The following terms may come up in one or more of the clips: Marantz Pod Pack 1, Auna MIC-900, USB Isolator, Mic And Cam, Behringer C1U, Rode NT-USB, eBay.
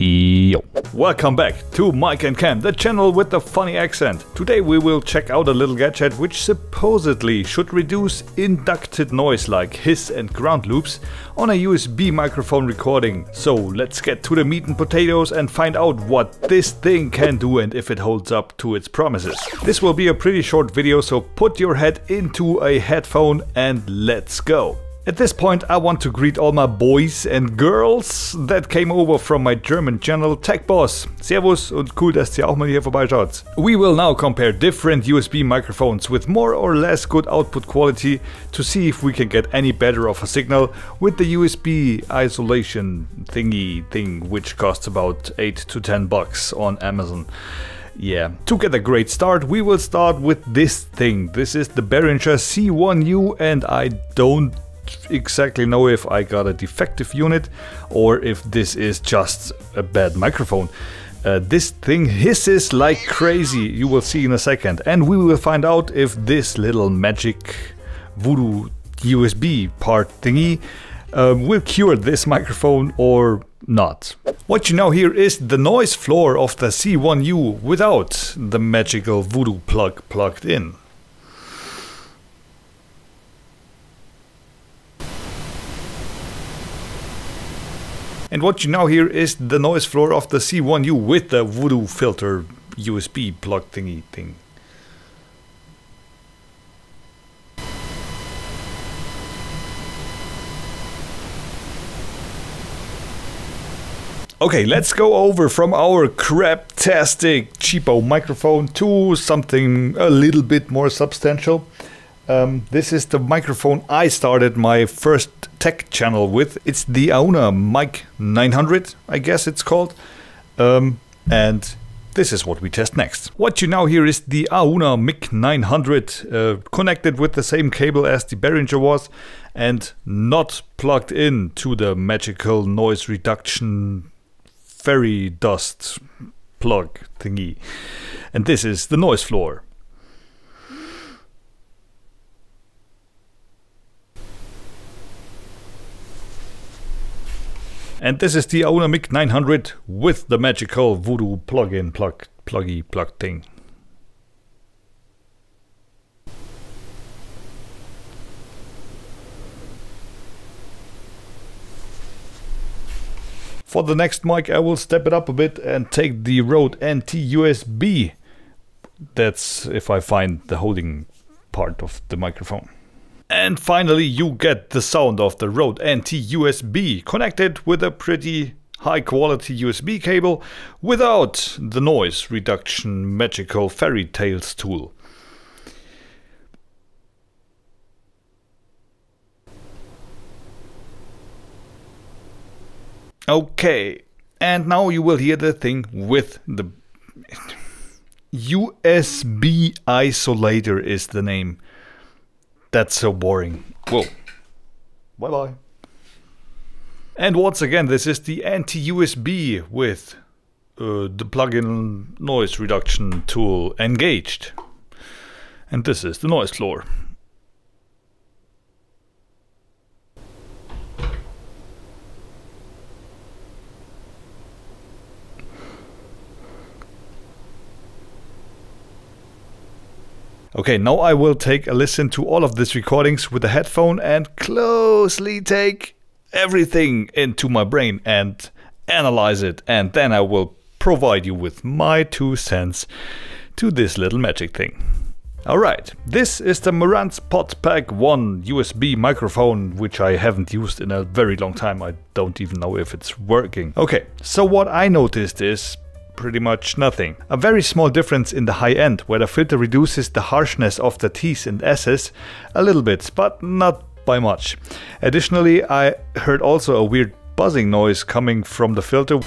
Yo. Welcome back to Mike and Cam, the channel with the funny accent. Today we will check out a little gadget which supposedly should reduce inducted noise like hiss and ground loops on a USB microphone recording. So let's get to the meat and potatoes and find out what this thing can do and if it holds up to its promises. This will be a pretty short video, so put your head into a headphone and let's go. At this point I want to greet all my boys and girls that came over from my German channel Tech Boss. Servus und cool, dass ihr auch mal hier vorbeischaut. We will now compare different USB microphones with more or less good output quality to see if we can get any better of a signal with the USB isolation thingy thing, which costs about $8 to $10 on Amazon. Yeah. To get a great start, we will start with this thing. This is the Behringer C1U, and I don't exactly know if I got a defective unit or if this is just a bad microphone. This thing hisses like crazy, you will see in a second, and we will find out if this little magic voodoo USB part thingy will cure this microphone or not. What you know here is the noise floor of the C1U without the magical voodoo plug plugged in. And what you now hear is the noise floor of the C1U with the voodoo filter USB plug thingy thing. Okay, let's go over from our craptastic cheapo microphone to something a little bit more substantial. This is the microphone I started my first tech channel with. It's the Auna MIC-900, I guess it's called. And this is what we test next. What you now hear is the Auna MIC-900 connected with the same cable as the Behringer was and not plugged in to the magical noise reduction fairy dust plug thingy. And this is the noise floor. And this is the Auna MIC-900 with the magical voodoo plug-in plug thing. For the next mic I will step it up a bit and take the Rode NT-USB. That's if I find the holding part of the microphone. And finally you get the sound of the Rode NT-USB connected with a pretty high quality USB cable without the noise reduction magical fairy tales tool. Okay, and now you will hear the thing with the USB Isolator is the name. That's so boring. Whoa. Bye bye. And once again, this is the NT-USB with the plug-in noise reduction tool engaged. And this is the noise floor. Okay, now I will take a listen to all of these recordings with a headphone and closely take everything into my brain and analyze it, and then I will provide you with my 2 cents to this little magic thing. Alright, this is the Marantz Pod Pack 1 USB microphone, which I haven't used in a very long time. I don't even know if it's working. Okay, so what I noticed is pretty much nothing. A very small difference in the high end, where the filter reduces the harshness of the T's and S's a little bit, but not by much. Additionally, I heard also a weird buzzing noise coming from the filter.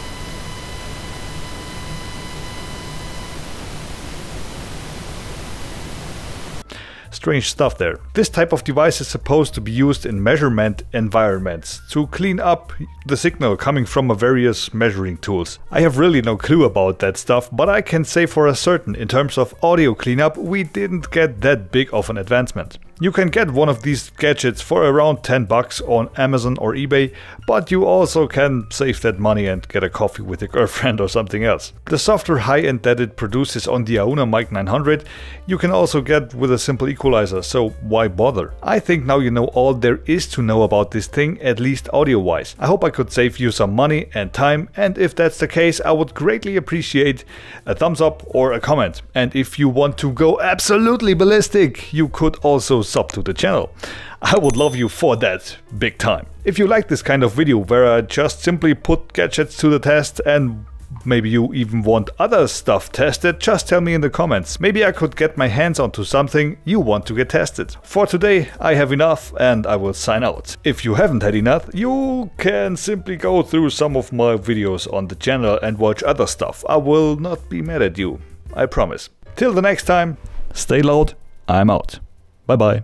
Strange stuff there. This type of device is supposed to be used in measurement environments to clean up the signal coming from various measuring tools. I have really no clue about that stuff, but I can say for a certain in terms of audio cleanup we didn't get that big of an advancement. You can get one of these gadgets for around 10 bucks on Amazon or eBay, but you also can save that money and get a coffee with your girlfriend or something else. The softer high-end that it produces on the Auna MIC-900 you can also get with a simple equalizer, so why bother? I think now you know all there is to know about this thing, at least audio-wise. I hope I could save you some money and time, and if that's the case I would greatly appreciate a thumbs up or a comment. And if you want to go absolutely ballistic, you could also sub to the channel. I would love you for that, big time. If you like this kind of video where I just simply put gadgets to the test, and maybe you even want other stuff tested, just tell me in the comments. Maybe I could get my hands onto something you want to get tested. For today I have enough and I will sign out. If you haven't had enough, you can simply go through some of my videos on the channel and watch other stuff. I will not be mad at you, I promise. Till the next time, stay loud, I'm out. Bye bye.